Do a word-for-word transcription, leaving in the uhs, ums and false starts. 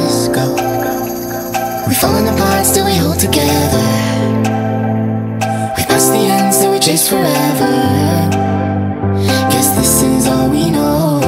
years ago. We've fallen apart, still we hold together. We passed the ends that we chased forever. Guess this is all we know.